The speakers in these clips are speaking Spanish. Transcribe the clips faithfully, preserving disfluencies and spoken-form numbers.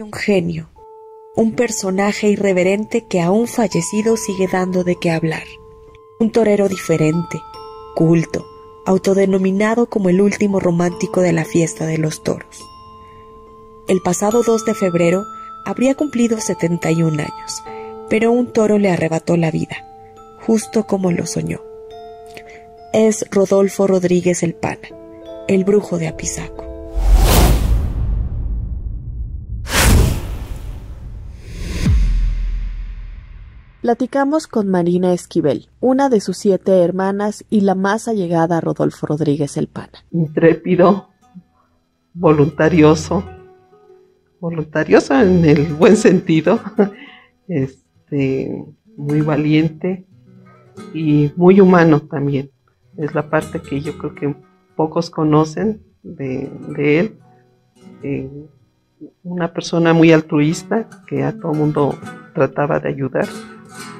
Un genio, un personaje irreverente que aún fallecido sigue dando de qué hablar. Un torero diferente, culto, autodenominado como el último romántico de la fiesta de los toros. El pasado dos de febrero habría cumplido setenta y un años, pero un toro le arrebató la vida, justo como lo soñó. Es Rodolfo Rodríguez el Pana, el brujo de Apizaco. Platicamos con Marina Esquivel, una de sus siete hermanas y la más allegada a Rodolfo Rodríguez el Pana. Intrépido, voluntarioso, voluntarioso en el buen sentido, este, muy valiente y muy humano también. Es la parte que yo creo que pocos conocen de, de él. Eh, una persona muy altruista que a todo mundo trataba de ayudar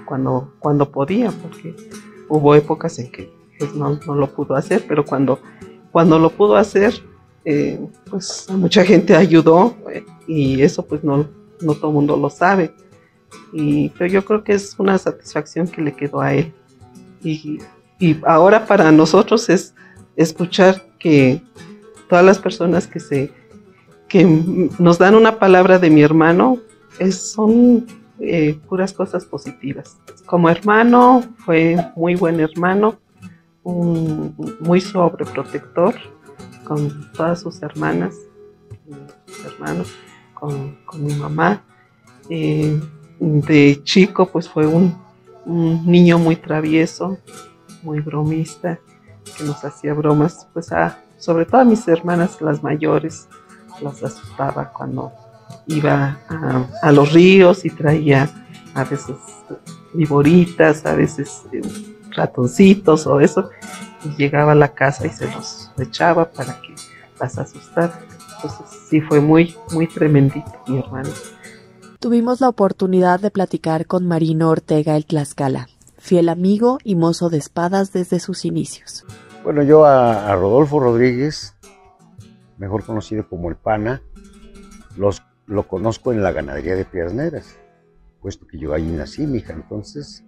cuando, cuando podía, porque hubo épocas en que pues, no, no lo pudo hacer, pero cuando, cuando lo pudo hacer, eh, pues mucha gente ayudó eh, y eso pues no, no todo mundo lo sabe. Y, pero yo creo que es una satisfacción que le quedó a él. Y, y ahora para nosotros es escuchar que todas las personas que, se, que nos dan una palabra de mi hermano es, son eh, puras cosas positivas. Como hermano, fue muy buen hermano, un, muy sobreprotector con todas sus hermanas, sus hermanos, con, con mi mamá. Eh, De chico, pues fue un, un niño muy travieso, muy bromista, que nos hacía bromas, pues a, sobre todo a mis hermanas, las mayores, las asustaba cuando iba a, a los ríos y traía a veces viboritas, a veces eh, ratoncitos o eso, y llegaba a la casa y se los echaba para que las asustara. Entonces sí fue muy, muy tremendito mi hermano. Tuvimos la oportunidad de platicar con Marino Ortega el Tlaxcala, fiel amigo y mozo de espadas desde sus inicios. Bueno, yo a, a Rodolfo Rodríguez, mejor conocido como el Pana, los, lo conozco en la ganadería de Piedras Negras, puesto que yo ahí nací, mija. Entonces,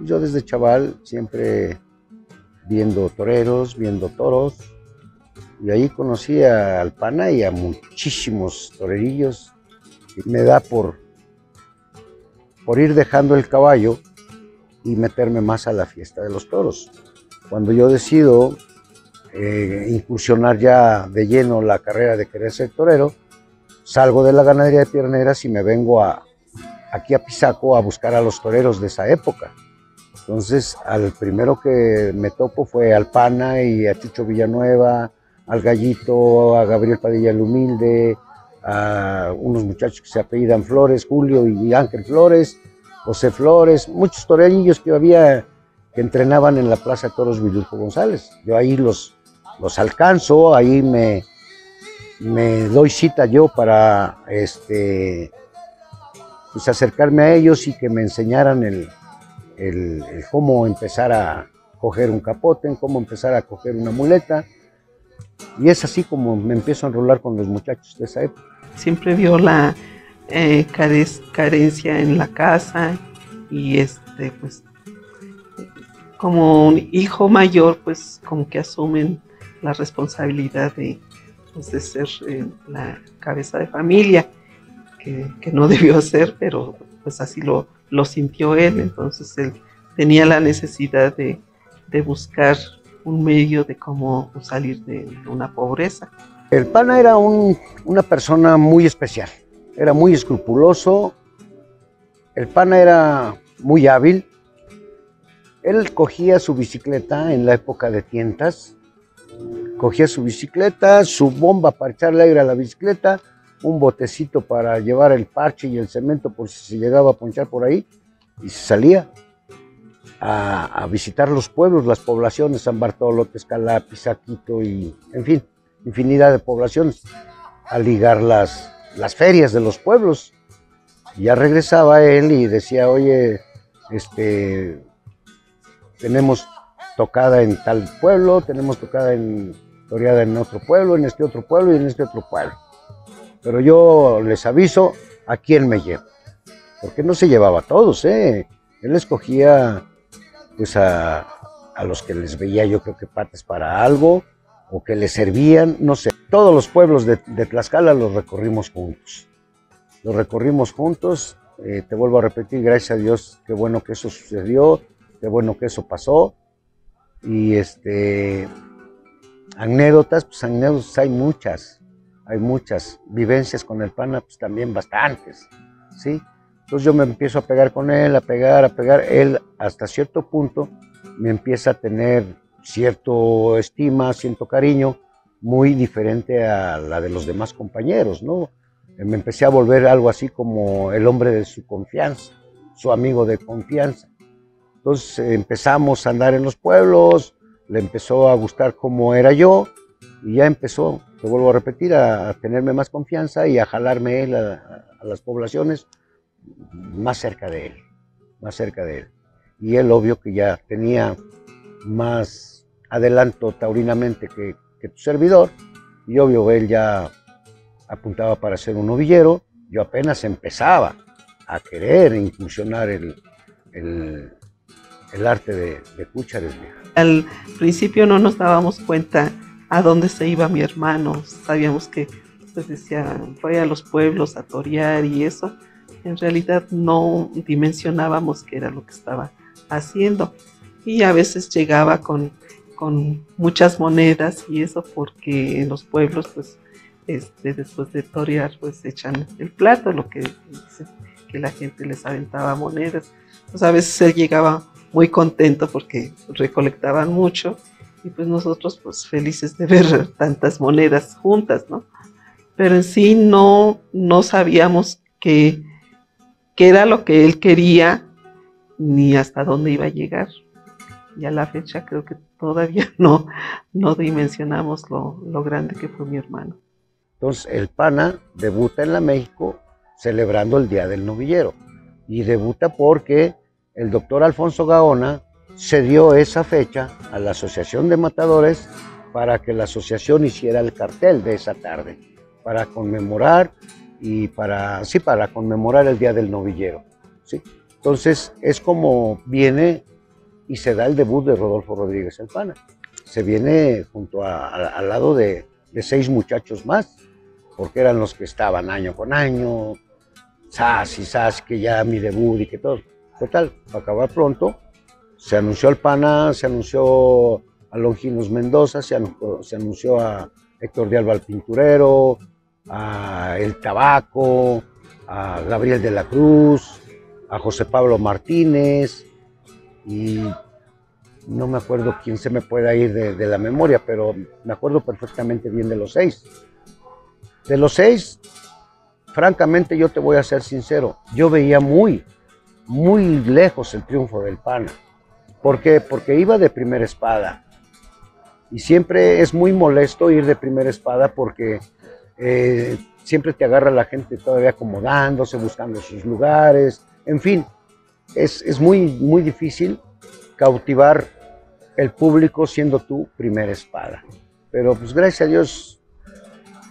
yo desde chaval siempre viendo toreros, viendo toros, y ahí conocí a, al Pana y a muchísimos torerillos. Me da por... por ir dejando el caballo y meterme más a la fiesta de los toros. Cuando yo decido eh, incursionar ya de lleno la carrera de querer ser torero, salgo de la ganadería de Piedras Negras y me vengo a, aquí a Apizaco a buscar a los toreros de esa época. Entonces, al primero que me topo fue al Pana y a Chucho Villanueva, al Gallito, a Gabriel Padilla el Humilde, a unos muchachos que se apellidan Flores, Julio y Ángel Flores, José Flores, muchos torerillos que había que entrenaban en la Plaza Toros Vilujo González. Yo ahí los, los alcanzo, ahí me, me doy cita yo para este, pues acercarme a ellos y que me enseñaran el, el, el cómo empezar a coger un capote, cómo empezar a coger una muleta. Y es así como me empiezo a enrolar con los muchachos de esa época. Siempre vio la eh, carencia en la casa y este, pues, como un hijo mayor, pues como que asumen la responsabilidad de, pues, de ser eh, la cabeza de familia, que, que no debió ser, pero pues así lo, lo sintió él. Entonces él tenía la necesidad de, de buscar un medio de cómo salir de una pobreza. El Pana era un, una persona muy especial, era muy escrupuloso, el Pana era muy hábil, él cogía su bicicleta en la época de tientas, cogía su bicicleta, su bomba para echarle aire a la bicicleta, un botecito para llevar el parche y el cemento por si se llegaba a ponchar por ahí, y se salía A, a visitar los pueblos, las poblaciones, San Bartolo, Tezcalá, Apizaquito y, en fin, infinidad de poblaciones, a ligar las, las ferias de los pueblos. Y ya regresaba él y decía, oye, este, tenemos tocada en tal pueblo, tenemos tocada en toreada en otro pueblo, en este otro pueblo y en este otro pueblo. Pero yo les aviso, a quién me llevo. Porque no se llevaba a todos, ¿eh? Él escogía pues a, a los que les veía yo creo que patas para algo, o que les servían, no sé. Todos los pueblos de, de Tlaxcala los recorrimos juntos. Los recorrimos juntos, eh, te vuelvo a repetir, gracias a Dios, qué bueno que eso sucedió, qué bueno que eso pasó. Y este, anécdotas, pues anécdotas hay muchas, hay muchas. Vivencias con el Pana, pues también bastantes, ¿sí? Entonces yo me empiezo a pegar con él, a pegar, a pegar. Él hasta cierto punto me empieza a tener cierto estima, cierto cariño, muy diferente a la de los demás compañeros, ¿no? Me empecé a volver algo así como el hombre de su confianza, su amigo de confianza. Entonces empezamos a andar en los pueblos, le empezó a gustar cómo era yo y ya empezó, te vuelvo a repetir, a, a tenerme más confianza y a jalarme él a, a las poblaciones más cerca de él, más cerca de él. Y él, obvio, que ya tenía más adelanto taurinamente que, que tu servidor, y obvio, él ya apuntaba para ser un novillero. Yo apenas empezaba a querer incursionar el, el, el arte de, de cúchares. Al principio no nos dábamos cuenta a dónde se iba mi hermano, sabíamos que pues decía, fue a los pueblos a torear y eso. En realidad no dimensionábamos qué era lo que estaba haciendo. Y a veces llegaba con, con muchas monedas y eso, porque en los pueblos, pues, este, después de torear, pues echan el plato, lo que dicen, que la gente les aventaba monedas. Pues a veces él llegaba muy contento porque recolectaban mucho y pues nosotros, pues, felices de ver tantas monedas juntas, ¿no? Pero en sí no, no sabíamos que... qué era lo que él quería, ni hasta dónde iba a llegar. Y a la fecha creo que todavía no, no dimensionamos lo, lo grande que fue mi hermano. Entonces el Pana debuta en la México celebrando el Día del Novillero. Y debuta porque el doctor Alfonso Gaona cedió esa fecha a la Asociación de Matadores para que la asociación hiciera el cartel de esa tarde, para conmemorar y para, sí, para conmemorar el Día del Novillero, ¿sí? Entonces es como viene y se da el debut de Rodolfo Rodríguez el Pana. Se viene junto a, a, al lado de, de seis muchachos más, porque eran los que estaban año con año, sas y sas, que ya mi debut y que todo. Total, para acabar pronto, se anunció el Pana, se anunció a Longinus Mendoza, se anunció, se anunció a Héctor de Alba el Pinturero, a El Tabaco, a Gabriel de la Cruz, a José Pablo Martínez, y no me acuerdo quién se me pueda ir de, de la memoria, pero me acuerdo perfectamente bien de los seis. De los seis, francamente, yo te voy a ser sincero, yo veía muy, muy lejos el triunfo del Pana. ¿Por qué? Porque iba de primera espada, y siempre es muy molesto ir de primera espada porque... Eh, siempre te agarra la gente todavía acomodándose, buscando sus lugares, en fin, es, es muy, muy difícil cautivar el público siendo tu primera espada. Pero pues gracias a Dios,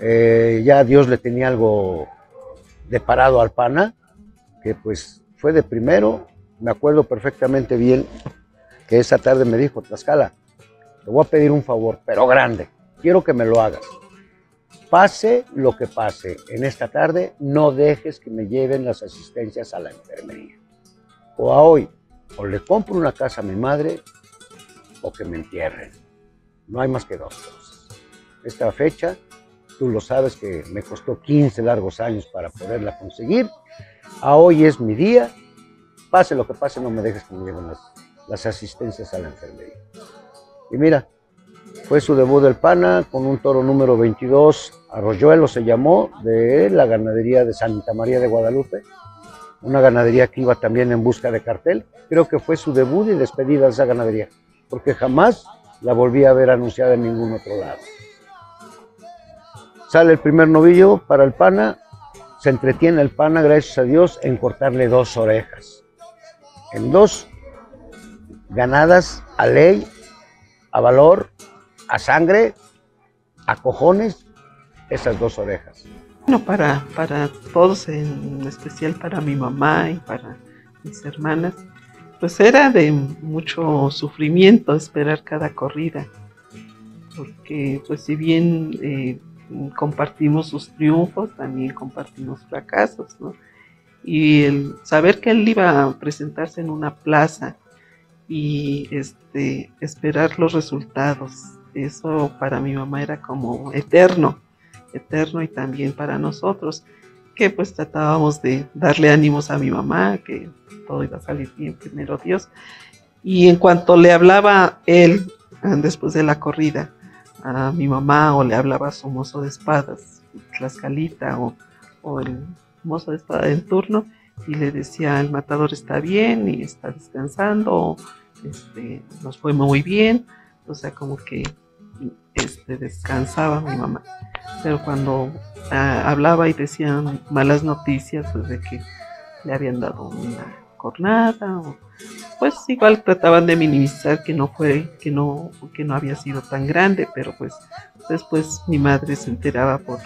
eh, ya Dios le tenía algo deparado al Pana, que pues fue de primero. Me acuerdo perfectamente bien que esa tarde me dijo: Tlaxcala, te voy a pedir un favor, pero grande, quiero que me lo hagas. Pase lo que pase, en esta tarde no dejes que me lleven las asistencias a la enfermería. O a hoy, o le compro una casa a mi madre, o que me entierren. No hay más que dos cosas. Esta fecha, tú lo sabes que me costó quince largos años para poderla conseguir. A hoy es mi día, pase lo que pase, no me dejes que me lleven las, las asistencias a la enfermería. Y mira, fue su debut del Pana con un toro número veintidós, Arroyuelo se llamó, de la ganadería de Santa María de Guadalupe, una ganadería que iba también en busca de cartel. Creo que fue su debut y despedida de esa ganadería, porque jamás la volví a ver anunciada en ningún otro lado. Sale el primer novillo para el Pana, se entretiene el Pana, gracias a Dios, en cortarle dos orejas, en dos ganadas a ley, a valor, a sangre, a cojones, esas dos orejas. Bueno, para, para todos, en especial para mi mamá y para mis hermanas, pues era de mucho sufrimiento esperar cada corrida, porque pues si bien eh, compartimos sus triunfos, también compartimos fracasos, ¿no? Y el saber que él iba a presentarse en una plaza y este, esperar los resultados, eso para mi mamá era como eterno, eterno y también para nosotros, que pues tratábamos de darle ánimos a mi mamá, que todo iba a salir bien, primero Dios. Y en cuanto le hablaba él, después de la corrida, a mi mamá, o le hablaba a su mozo de espadas, Tlaxcalita, o, o el mozo de espada en turno, y le decía, el matador está bien y está descansando, este, nos fue muy bien, o sea, como que este, descansaba mi mamá. Pero cuando ah, hablaba y decían malas noticias, pues de que le habían dado una cornada, o, pues igual trataban de minimizar que no fue, que no, que no había sido tan grande, pero pues después mi madre se enteraba por,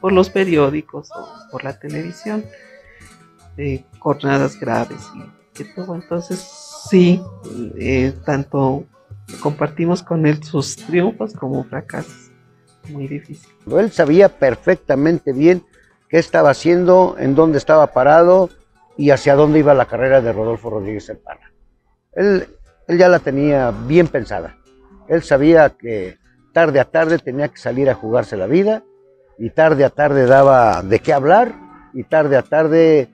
por los periódicos o por la televisión de cornadas graves y que todo. Entonces sí, eh, tanto compartimos con él sus triunfos como fracasos. Muy difícil. Él sabía perfectamente bien qué estaba haciendo, en dónde estaba parado y hacia dónde iba la carrera de Rodolfo Rodríguez el Pana. Él, él ya la tenía bien pensada. Él sabía que tarde a tarde tenía que salir a jugarse la vida, y tarde a tarde daba de qué hablar, y tarde a tarde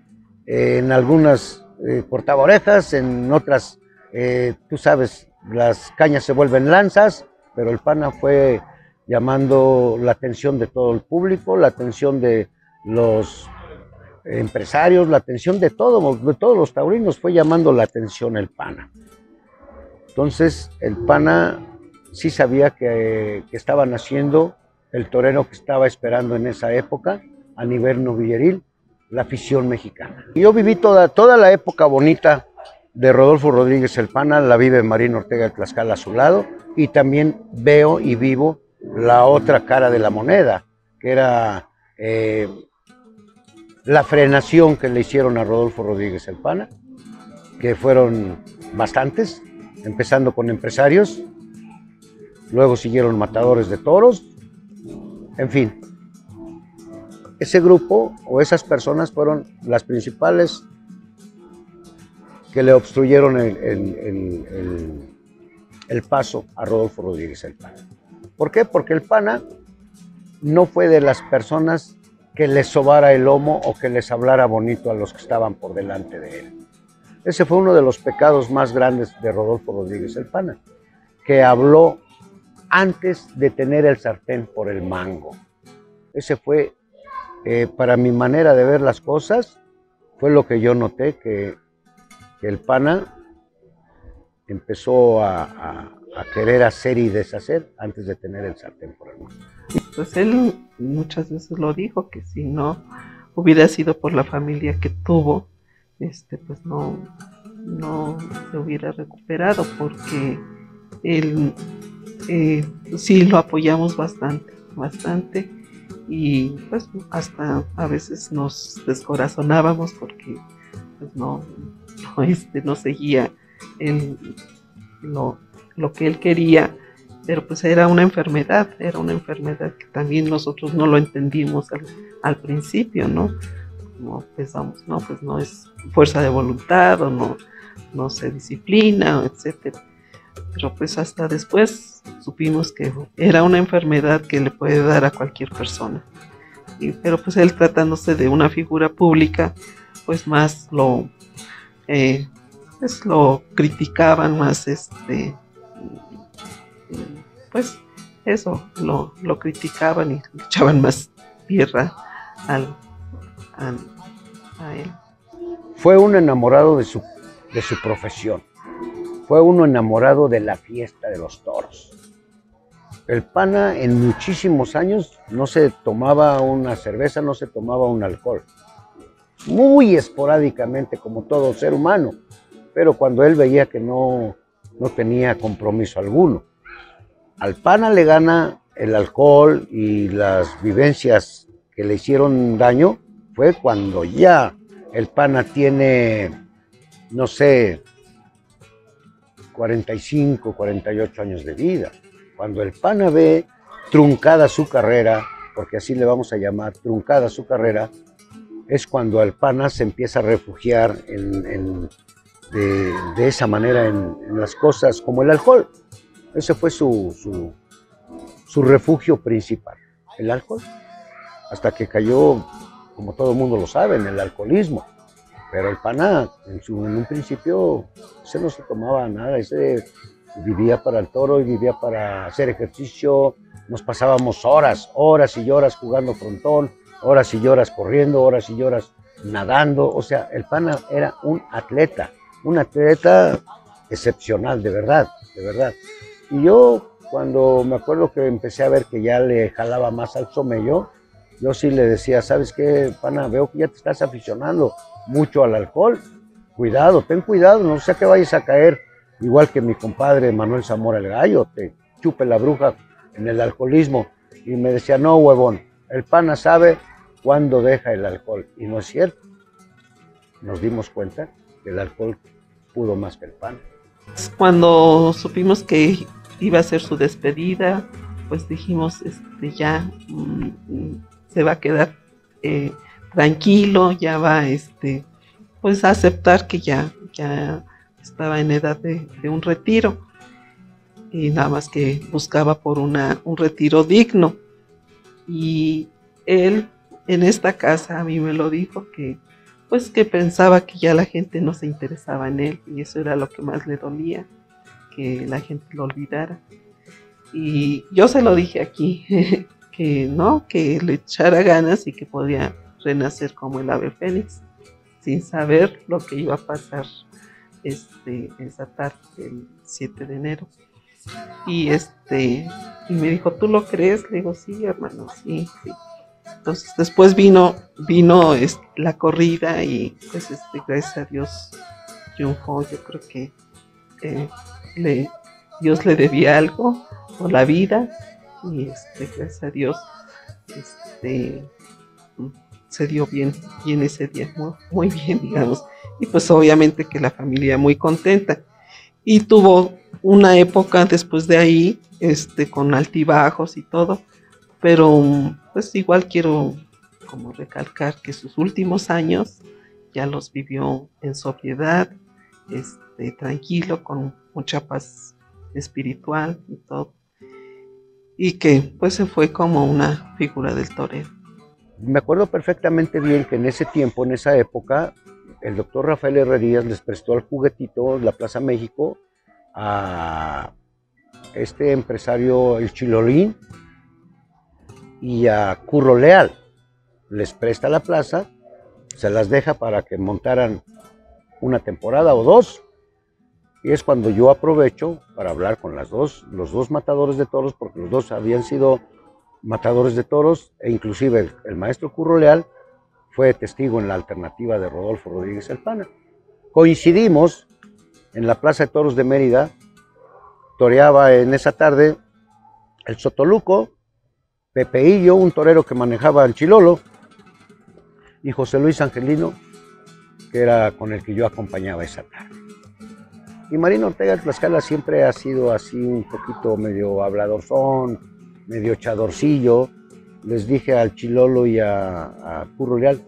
eh, en algunas eh, cortaba orejas, en otras, eh, tú sabes, las cañas se vuelven lanzas, pero el Pana fue llamando la atención de todo el público, la atención de los empresarios, la atención de todos, de todos los taurinos, fue llamando la atención el Pana. Entonces el Pana sí sabía que, que estaba naciendo el torero que estaba esperando en esa época, a nivel novilleril, la afición mexicana. Yo viví toda, toda la época bonita de Rodolfo Rodríguez el Pana, la vive Marino Ortega de Tlaxcala a su lado, y también veo y vivo la otra cara de la moneda, que era eh, la frenación que le hicieron a Rodolfo Rodríguez el Pana, que fueron bastantes, empezando con empresarios, luego siguieron matadores de toros, en fin. Ese grupo o esas personas fueron las principales que le obstruyeron el, el, el, el, el paso a Rodolfo Rodríguez el Pana. ¿Por qué? Porque el Pana no fue de las personas que les sobara el lomo o que les hablara bonito a los que estaban por delante de él. Ese fue uno de los pecados más grandes de Rodolfo Rodríguez el Pana, que habló antes de tener el sartén por el mango. Ese fue, eh, para mi manera de ver las cosas, fue lo que yo noté, que, que el Pana empezó a, a a querer hacer y deshacer antes de tener el sartén por el mundo. Pues él muchas veces lo dijo, que si no hubiera sido por la familia que tuvo, este, pues no, no se hubiera recuperado, porque él eh, sí lo apoyamos bastante, bastante, y pues hasta a veces nos descorazonábamos porque pues no, no, este, no seguía en lo lo que él quería, pero pues era una enfermedad, era una enfermedad que también nosotros no lo entendimos al, al principio, ¿no? Como pensamos, no, pues no es fuerza de voluntad, o no, no se disciplina, etcétera. Pero pues hasta después supimos que era una enfermedad que le puede dar a cualquier persona. Y, pero pues él, tratándose de una figura pública, pues más lo, eh, pues lo criticaban, más este... pues eso, lo, lo criticaban y le echaban más tierra al, al, a él. Fue un enamorado de su, de su profesión, fue uno enamorado de la fiesta de los toros. El Pana en muchísimos años no se tomaba una cerveza, no se tomaba un alcohol, muy esporádicamente como todo ser humano, pero cuando él veía que no, no tenía compromiso alguno. Al Pana le gana el alcohol y las vivencias que le hicieron daño fue cuando ya el Pana tiene, no sé, cuarenta y cinco, cuarenta y ocho años de vida. Cuando el Pana ve truncada su carrera, porque así le vamos a llamar, truncada su carrera, es cuando el Pana se empieza a refugiar en, en, de, de esa manera en, en las cosas como el alcohol. Ese fue su, su, su refugio principal, el alcohol. Hasta que cayó, como todo el mundo lo sabe, en el alcoholismo. Pero el Pana en, su, en un principio se no se tomaba nada, ese vivía para el toro y vivía para hacer ejercicio. Nos pasábamos horas, horas y horas jugando frontón, horas y horas corriendo, horas y horas nadando. O sea, el Pana era un atleta, un atleta excepcional, de verdad, de verdad. Y yo, cuando me acuerdo que empecé a ver que ya le jalaba más al somello, yo sí le decía, ¿sabes qué, Pana? Veo que ya te estás aficionando mucho al alcohol. Cuidado, ten cuidado, no sea que vayas a caer igual que mi compadre Manuel Zamora el Gallo, te chupe la bruja en el alcoholismo. Y me decía, no, huevón, el Pana sabe cuándo deja el alcohol. Y no es cierto. Nos dimos cuenta que el alcohol pudo más que el Pana. Cuando supimos que iba a ser su despedida, pues dijimos, este, ya mm, se va a quedar eh, tranquilo, ya va este, pues a aceptar que ya, ya estaba en edad de, de un retiro, y nada más que buscaba por una, un retiro digno. Y él en esta casa a mí me lo dijo, que pues que pensaba que ya la gente no se interesaba en él, y eso era lo que más le dolía, que la gente lo olvidara. Y yo se lo dije aquí, que no, que le echara ganas y que podía renacer como el ave fénix, sin saber lo que iba a pasar este, esa tarde del siete de enero. Y, este, y me dijo, ¿tú lo crees? Le digo, sí, hermano, sí, sí. Entonces después vino, vino este, la corrida, y pues este, gracias a Dios triunfó. Yo creo que eh, le, Dios le debía algo, o la vida, y este, gracias a Dios este, se dio bien, bien ese día, muy, muy bien, digamos. Y pues obviamente que la familia muy contenta. Y tuvo una época después de ahí, este, con altibajos y todo, pero pues igual quiero como recalcar que sus últimos años ya los vivió en sobriedad, este, tranquilo, con mucha paz espiritual y todo, y que pues se fue como una figura del torero. Me acuerdo perfectamente bien que en ese tiempo, en esa época, el doctor Rafael Herrerías les prestó al juguetito la Plaza México a este empresario el Chilolín y a Curro Leal. Les presta la plaza, se las deja para que montaran una temporada o dos. Y es cuando yo aprovecho para hablar con las dos, los dos matadores de toros, porque los dos habían sido matadores de toros, e inclusive el, el maestro Curro Leal fue testigo en la alternativa de Rodolfo Rodríguez el Pana. Coincidimos en la Plaza de Toros de Mérida, toreaba en esa tarde el Sotoluco, Pepeillo, un torero que manejaba el Chilolo, y José Luis Angelino, que era con el que yo acompañaba esa tarde. Y Marino Ortega de Tlaxcala siempre ha sido así un poquito medio habladorzón, medio chadorcillo. Les dije al Chilolo y a, a Curro Leal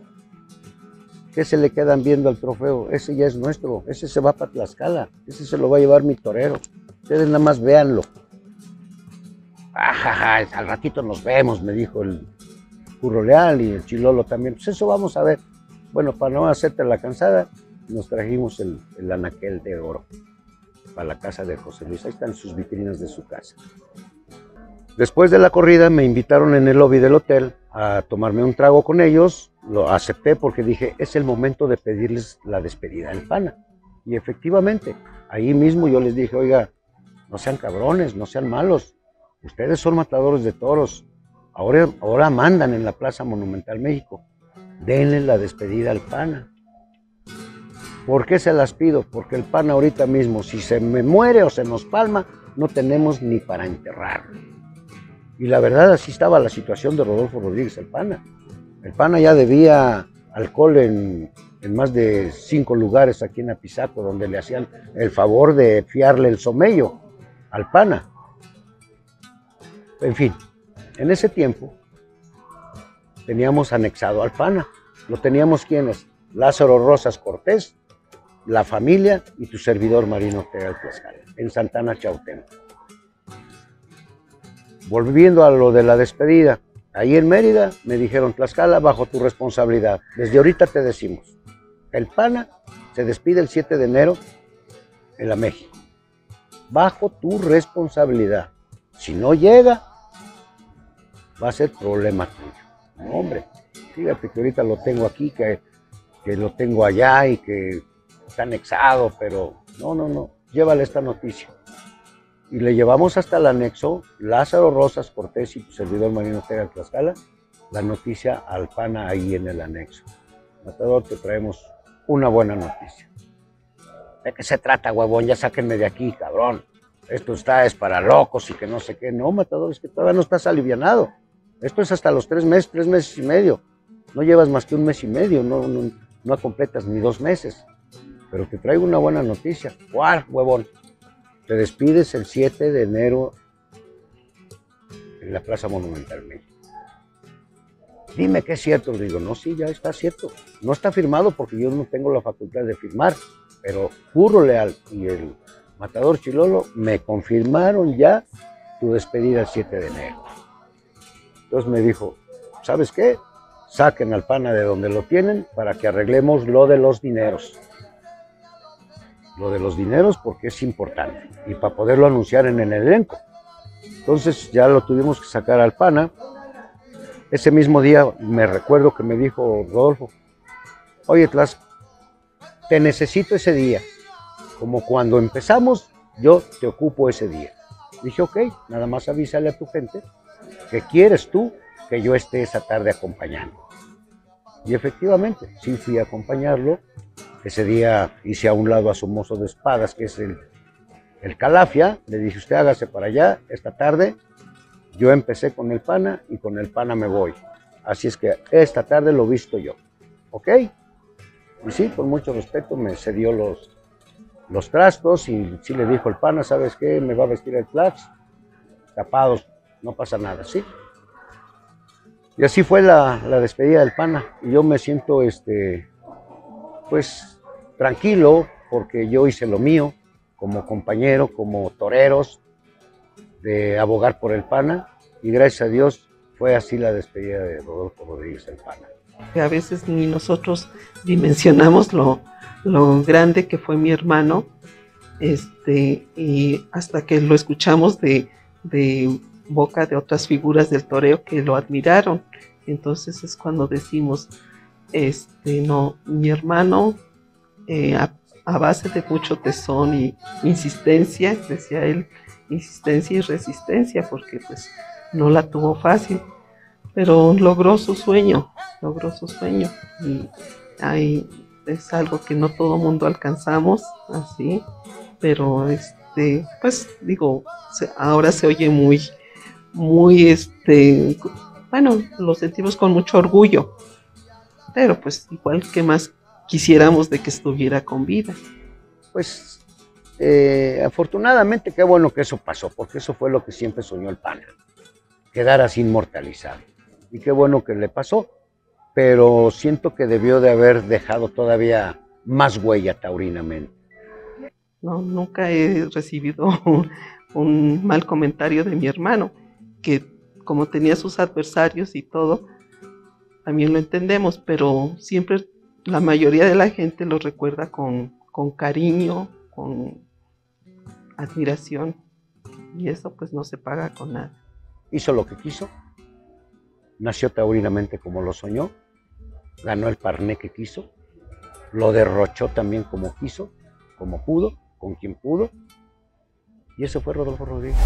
que se le quedan viendo al trofeo. Ese ya es nuestro, ese se va para Tlaxcala, ese se lo va a llevar mi torero. Ustedes nada más véanlo. Ajaja, al ratito nos vemos, me dijo el Curro Leal y el Chilolo también. Pues eso vamos a ver. Bueno, para no hacerte la cansada, nos trajimos el, el anaquel de oro para la casa de José Luis. Ahí están sus vitrinas de su casa. Después de la corrida me invitaron en el lobby del hotel a tomarme un trago con ellos. Lo acepté porque dije, es el momento de pedirles la despedida del Pana. Y efectivamente, ahí mismo yo les dije, oiga, no sean cabrones, no sean malos. Ustedes son matadores de toros. Ahora, ahora mandan en la Plaza Monumental México. Denle la despedida al Pana. ¿Por qué se las pido? Porque el Pana ahorita mismo, si se me muere o se nos palma, no tenemos ni para enterrarlo. Y la verdad, así estaba la situación de Rodolfo Rodríguez el Pana. El Pana ya debía alcohol en, en más de cinco lugares aquí en Apizaco, donde le hacían el favor de fiarle el somello al Pana. En fin, en ese tiempo teníamos anexado al Pana. Lo teníamos quienes, Lázaro Rosas Cortés, la familia y tu servidor Marino Ortega en Santana Chautén. Volviendo a lo de la despedida, ahí en Mérida me dijeron, Tlaxcala, bajo tu responsabilidad. Desde ahorita te decimos, el Pana se despide el siete de enero en la México. Bajo tu responsabilidad. Si no llega, va a ser problema tuyo. No, hombre, fíjate que ahorita lo tengo aquí, que, que lo tengo allá y que está anexado, pero no, no, no, llévale esta noticia. Y le llevamos hasta el anexo, Lázaro Rosas Cortés y tu servidor Marino Ortega de Tlaxcala, la noticia al Pana ahí en el anexo. Matador, te traemos una buena noticia. ¿De qué se trata, huevón? Ya sáquenme de aquí, cabrón. Esto está, es para locos y que no sé qué. No, Matador, es que todavía no estás alivianado. Esto es hasta los tres meses, tres meses y medio. No llevas más que un mes y medio, no, no, no completas ni dos meses. Pero te traigo una buena noticia. ¿Cuál, huevón? Te despides el siete de enero en la Plaza Monumental México. Dime que es cierto. Digo, no, sí, ya está cierto. No está firmado porque yo no tengo la facultad de firmar, pero Curro Leal y el Matador Chilolo me confirmaron ya tu despedida el siete de enero. Entonces me dijo, ¿sabes qué? Saquen al Pana de donde lo tienen para que arreglemos lo de los dineros. Lo de los dineros porque es importante y para poderlo anunciar en el elenco. Entonces ya lo tuvimos que sacar al Pana. Ese mismo día me recuerdo que me dijo Rodolfo, oye Tlas, te necesito ese día. Como cuando empezamos, yo te ocupo ese día. Dije, ok, nada más avísale a tu gente que quieres tú que yo esté esa tarde acompañando. Y efectivamente, sí fui a acompañarlo. Ese día hice a un lado a su mozo de espadas, que es el, el Calafia. Le dije, usted hágase para allá. Esta tarde yo empecé con el Pana y con el Pana me voy. Así es que esta tarde lo visto yo. ¿Ok? Y sí, con mucho respeto me cedió los, los trastos y sí le dijo el Pana, ¿sabes qué? Me va a vestir el Tlax, tapados, no pasa nada, ¿sí? Y así fue la, la despedida del Pana. Y yo me siento, este... pues tranquilo, porque yo hice lo mío como compañero, como toreros, de abogar por el Pana, y gracias a Dios fue así la despedida de Rodolfo Rodríguez el Pana. A veces ni nosotros dimensionamos lo, lo grande que fue mi hermano, este, y hasta que lo escuchamos de, de boca de otras figuras del toreo que lo admiraron. Entonces es cuando decimos, Este, no, mi hermano, eh, a, a base de mucho tesón y insistencia, decía él, insistencia y resistencia, porque pues no la tuvo fácil, pero logró su sueño, logró su sueño, y ahí es algo que no todo mundo alcanzamos, así, pero este, pues digo, se, ahora se oye muy, muy, este, bueno, lo sentimos con mucho orgullo, pero pues igual que más quisiéramos de que estuviera con vida. Pues eh, afortunadamente qué bueno que eso pasó, porque eso fue lo que siempre soñó el Pana, quedar así inmortalizado. Y qué bueno que le pasó, pero siento que debió de haber dejado todavía más huella taurinamente. No, nunca he recibido un, un mal comentario de mi hermano, que como tenía sus adversarios y todo, también lo entendemos, pero siempre la mayoría de la gente lo recuerda con, con cariño, con admiración, y eso pues no se paga con nada. Hizo lo que quiso, nació taurinamente como lo soñó, ganó el parné que quiso, lo derrochó también como quiso, como pudo, con quien pudo, y eso fue Rodolfo Rodríguez.